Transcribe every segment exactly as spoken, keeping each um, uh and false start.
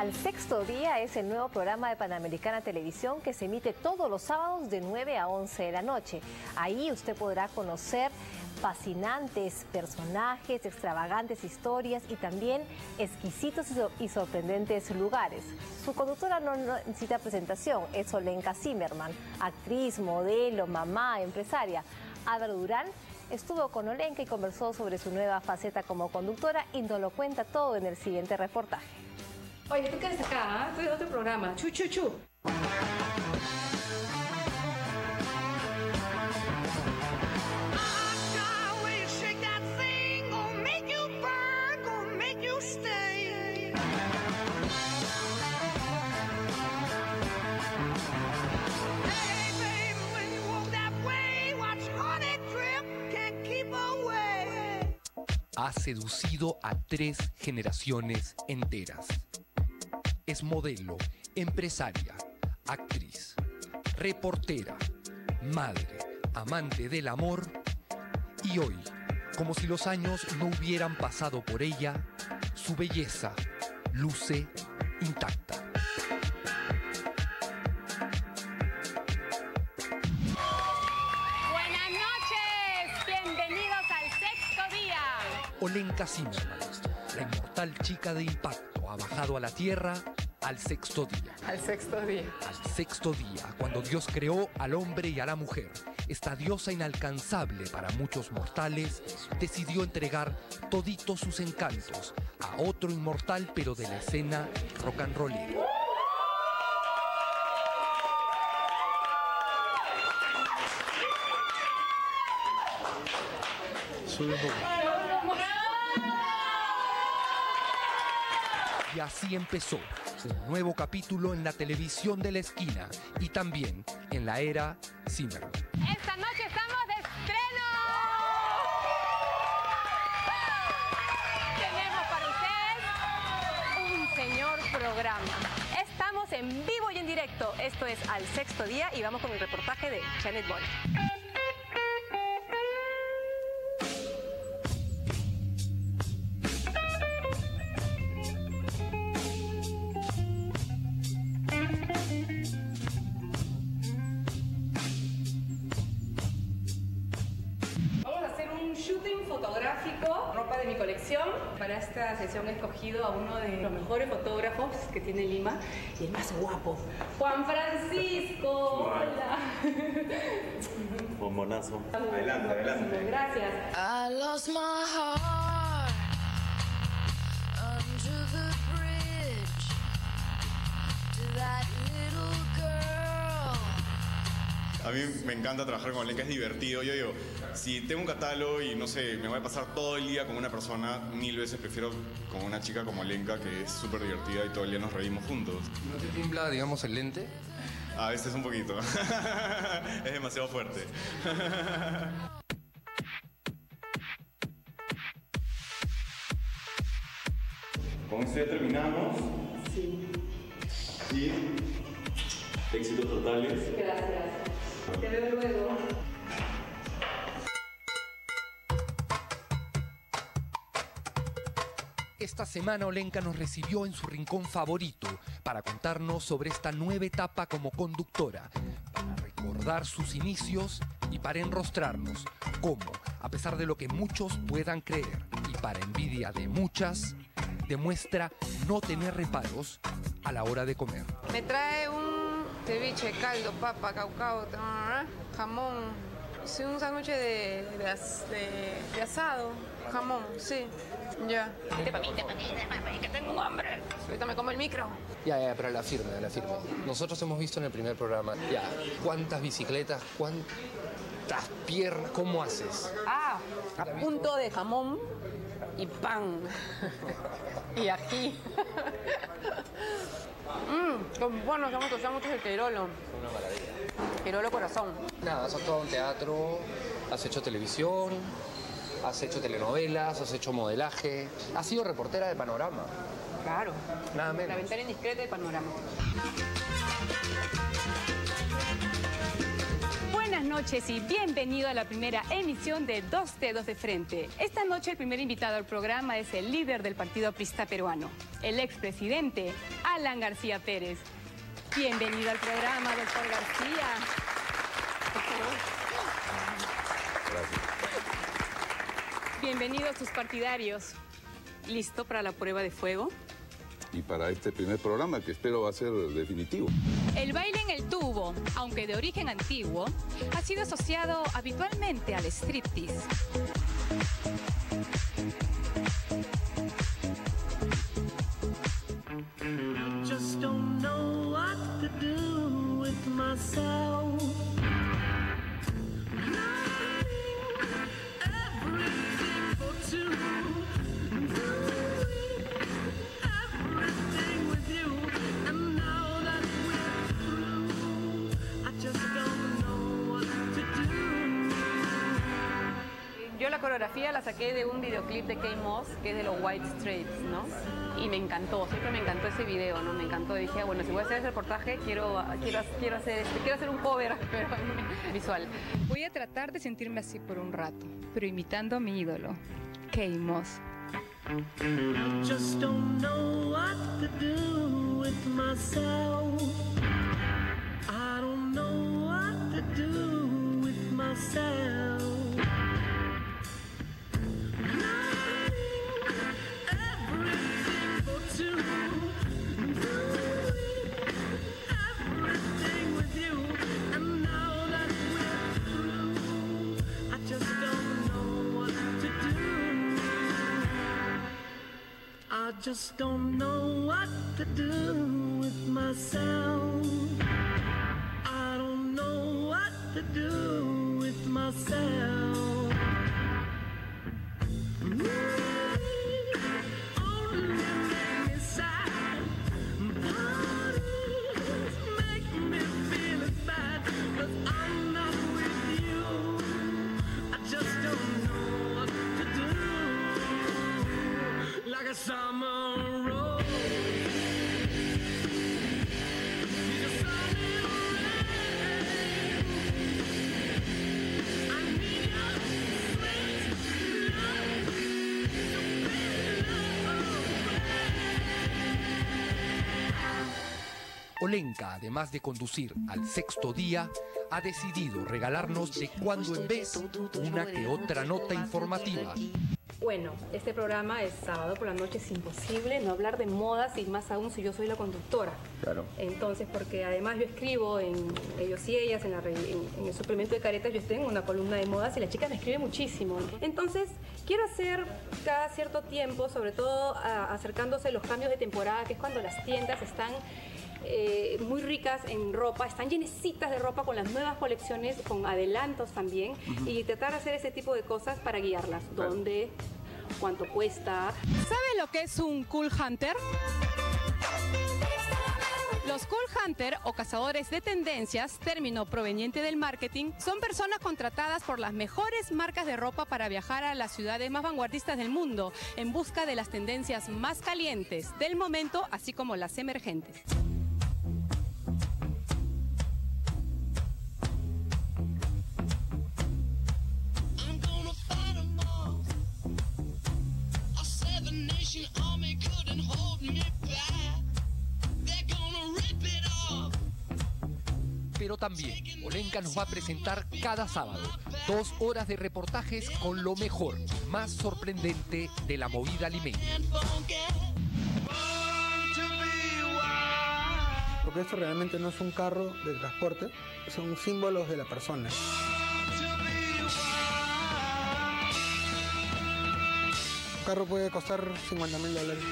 Al Sexto Día es el nuevo programa de Panamericana Televisión que se emite todos los sábados de nueve a once de la noche. Ahí usted podrá conocer fascinantes personajes, extravagantes historias y también exquisitos y sorprendentes lugares. Su conductora no necesita presentación, es Olenka Zimmerman, actriz, modelo, mamá, empresaria. Álvaro Durán estuvo con Olenka y conversó sobre su nueva faceta como conductora y nos lo cuenta todo en el siguiente reportaje. Oye, tú quedas acá, ¿eh? Tú eres otro programa, Chu-Chu-Chu. Ha seducido a tres generaciones enteras. Es modelo, empresaria, actriz, reportera, madre, amante del amor y hoy, como si los años no hubieran pasado por ella, su belleza luce intacta. Olenka Zimmerman, la inmortal chica de impacto, ha bajado a la tierra al sexto día. Al sexto día. Al sexto día, cuando Dios creó al hombre y a la mujer. Esta diosa inalcanzable para muchos mortales decidió entregar toditos sus encantos a otro inmortal, pero de la escena rock and rollera. Soy un Y así empezó un nuevo capítulo en la televisión de la esquina y también en la era Zimmerman. Esta noche estamos de estreno. Tenemos para ustedes un señor programa. Estamos en vivo y en directo. Esto es Al Sexto Día y vamos con el reportaje de Janet Boyle. Para esta sesión he escogido a uno de los mejores fotógrafos que tiene Lima y el más guapo, Juan Francisco. Hola. Bonbonazo. Adelante, adelante. Gracias. I lost my heart under the bridge to that little girl. A mí me encanta trabajar con Olenka, es divertido. Yo digo, si tengo un catálogo y no sé, me voy a pasar todo el día con una persona, mil veces prefiero con una chica como Olenka, que es súper divertida y todo el día nos reímos juntos. ¿No te tiembla, digamos, el lente? A veces un poquito. Es demasiado fuerte. Con esto ya terminamos. Sí. Y éxitos totales. Gracias. Te veo luego. Esta semana Olenka nos recibió en su rincón favorito para contarnos sobre esta nueva etapa como conductora, para recordar sus inicios y para enrostrarnos cómo, a pesar de lo que muchos puedan creer y para envidia de muchas, demuestra no tener reparos a la hora de comer. Me trae un ceviche, caldo, papa, caucao, jamón, sí, un sándwich de, de, de, de asado, jamón, sí. Ya. Vente pa' mí, vente pa' mí, vente pa' mí, que tengo hambre. Ahorita me como el micro. Ya, ya, pero la firme, la firme. Nosotros hemos visto en el primer programa, ya, cuántas bicicletas, cuántas piernas, ¿cómo haces? Ah, a punto de jamón y pan. Y ají. Mmm, bueno, nos hemos tocado mucho el Terolo. Una maravilla. Terolo corazón. Nada, has actuado en teatro, has hecho televisión, has hecho telenovelas, has hecho modelaje, has sido reportera de Panorama. Claro. Nada menos. La ventana indiscreta de Panorama. Buenas noches y bienvenido a la primera emisión de Dos dedos de frente. Esta noche el primer invitado al programa es el líder del Partido Aprista Peruano, el expresidente Alan García Pérez. Bienvenido al programa, doctor García. Gracias. Bienvenidos sus partidarios. ¿Listo para la prueba de fuego? Y para este primer programa, que espero va a ser definitivo. El baile en el tubo, aunque de origen antiguo, ha sido asociado habitualmente al striptease. Just don't know what to do with myself. Everything for two. Yo la coreografía la saqué de un videoclip de K-Moss, que es de los White Stripes, ¿no? Y me encantó, siempre me encantó ese video, ¿no? Me encantó, y dije, bueno, si voy a hacer ese reportaje, quiero, quiero, quiero, hacer, quiero hacer un cover, pero visual. Voy a tratar de sentirme así por un rato, pero imitando a mi ídolo, K-Moss. Just don't know what to do with myself. I don't know what to do with myself. I just don't know what to do with myself. I don't know what to do with myself. Ooh. Olenka, además de conducir al sexto día, ha decidido regalarnos de cuando en vez una que otra nota informativa. Bueno, este programa es sábado por la noche, es imposible no hablar de modas y más aún si yo soy la conductora. Claro. Entonces, porque además yo escribo en Ellos y Ellas, en, la, en, en el suplemento de Caretas, yo tengo una columna de modas y las chicas me escriben muchísimo. Entonces, quiero hacer cada cierto tiempo, sobre todo a, acercándose a los cambios de temporada, que es cuando las tiendas están... Eh, muy ricas en ropa, están llenecitas de ropa con las nuevas colecciones, con adelantos también, uh-huh. Y tratar de hacer ese tipo de cosas para guiarlas, claro. Dónde, cuánto cuesta. ¿Sabe lo que es un cool hunter? Los cool hunter o cazadores de tendencias, término proveniente del marketing, son personas contratadas por las mejores marcas de ropa para viajar a las ciudades más vanguardistas del mundo en busca de las tendencias más calientes del momento, así como las emergentes. Pero también Olenka nos va a presentar cada sábado dos horas de reportajes con lo mejor, más sorprendente de la movida limeña. Porque esto realmente no es un carro de transporte, son símbolos de la persona. Un carro puede costar cincuenta mil dólares.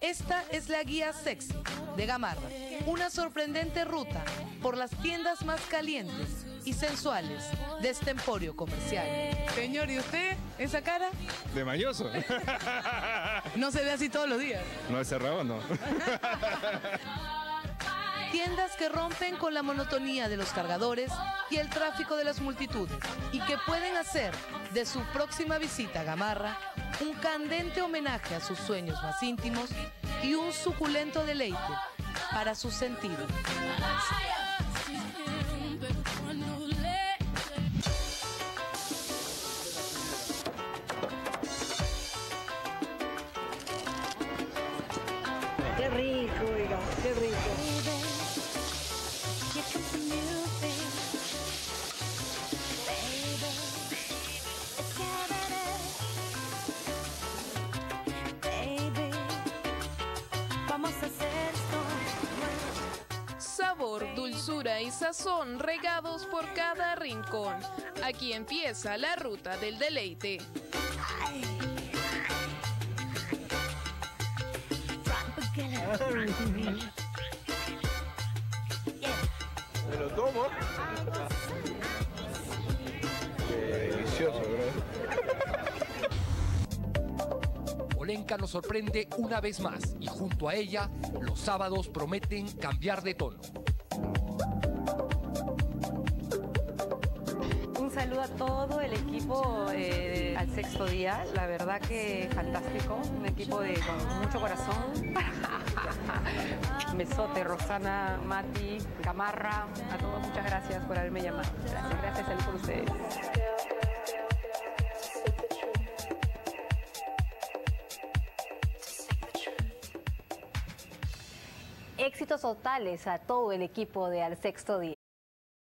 Esta es la guía sexy de Gamarra, una sorprendente ruta por las tiendas más calientes y sensuales de este emporio comercial. Señor, ¿y usted esa cara? De mañoso. No se ve así todos los días. No es cerrado, no. Tiendas que rompen con la monotonía de los cargadores y el tráfico de las multitudes y que pueden hacer de su próxima visita a Gamarra un candente homenaje a sus sueños más íntimos y un suculento deleite para sus sentidos. Qué rico, oiga, qué rico. Dulzura y sazón regados por cada rincón. Aquí empieza la ruta del deleite. Me lo tomo. Delicioso, ¿verdad? Olenka nos sorprende una vez más y junto a ella los sábados prometen cambiar de tono. A todo el equipo eh, al sexto día, la verdad que fantástico, un equipo de, con mucho corazón. Mesote, Rosana, Mati, Gamarra, a todos muchas gracias por haberme llamado. Gracias, gracias a él por ustedes. Éxitos totales a todo el equipo de Al Sexto Día.